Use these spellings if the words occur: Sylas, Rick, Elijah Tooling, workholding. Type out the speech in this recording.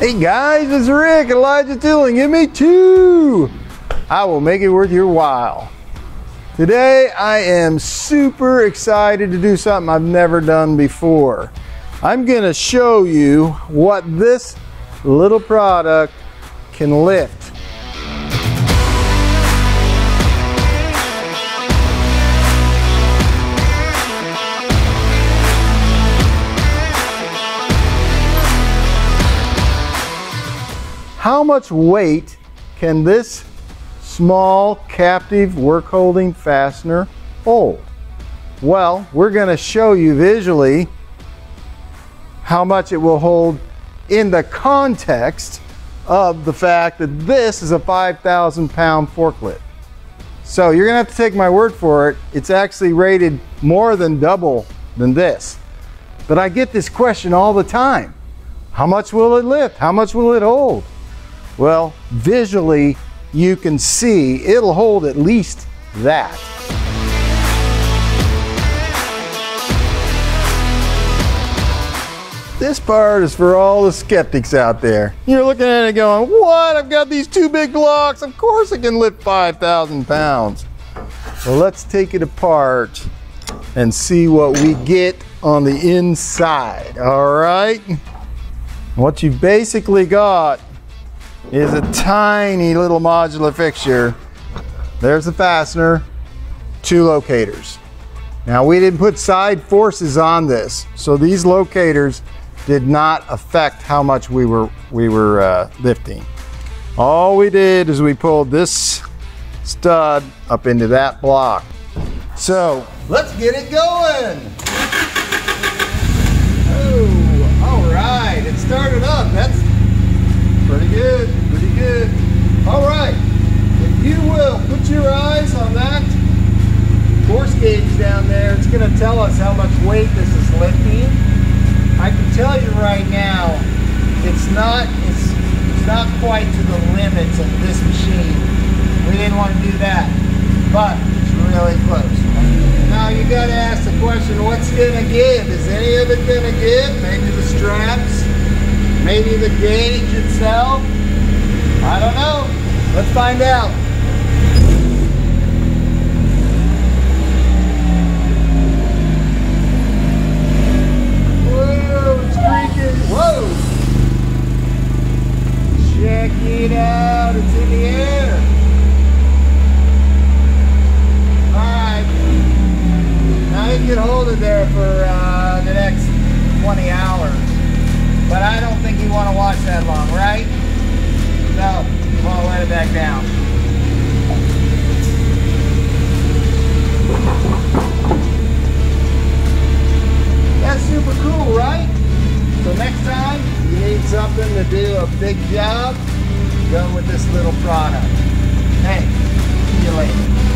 Hey guys, it's Rick, Elijah Tooling, give me two. I will make it worth your while. Today I am super excited to do something I've never done before. I'm gonna show you what this little product can lift. How much weight can this small captive work holding fastener hold? Well, we're going to show you visually how much it will hold in the context of the fact that this is a 5,000 pound forklift. So you're going to have to take my word for it. It's actually rated more than double than this. But I get this question all the time. How much will it lift? How much will it hold? Well, visually, you can see it'll hold at least that. This part is for all the skeptics out there. You're looking at it going, what? I've got these two big blocks. Of course it can lift 5,000 pounds. Well, let's take it apart and see what we get on the inside, all right? What you've basically got is a tiny little modular fixture. There's the fastener, two locators. Now we didn't put side forces on this, so these locators did not affect how much we were lifting. All we did is we pulled this stud up into that block. So let's get it going. Oh, all right, it started up. That's pretty good, pretty good. All right, if you will, put your eyes on that force gauge down there. It's gonna tell us how much weight this is lifting. I can tell you right now, it's not quite to the limits of this machine. We didn't want to do that, but it's really close. Now you gotta ask the question, what's gonna give? Is any of it gonna give? Maybe the straps? Maybe the gauge itself? I don't know. Let's find out. Whoa, it's freaking, whoa! Check it out, it's in the air. Alright. Now you can hold it there for the next 20 hours. But I don't think you want to watch that long, right? No, you want to let it back down. That's super cool, right? So next time you need something to do a big job, go with this little product. Hey, see you later.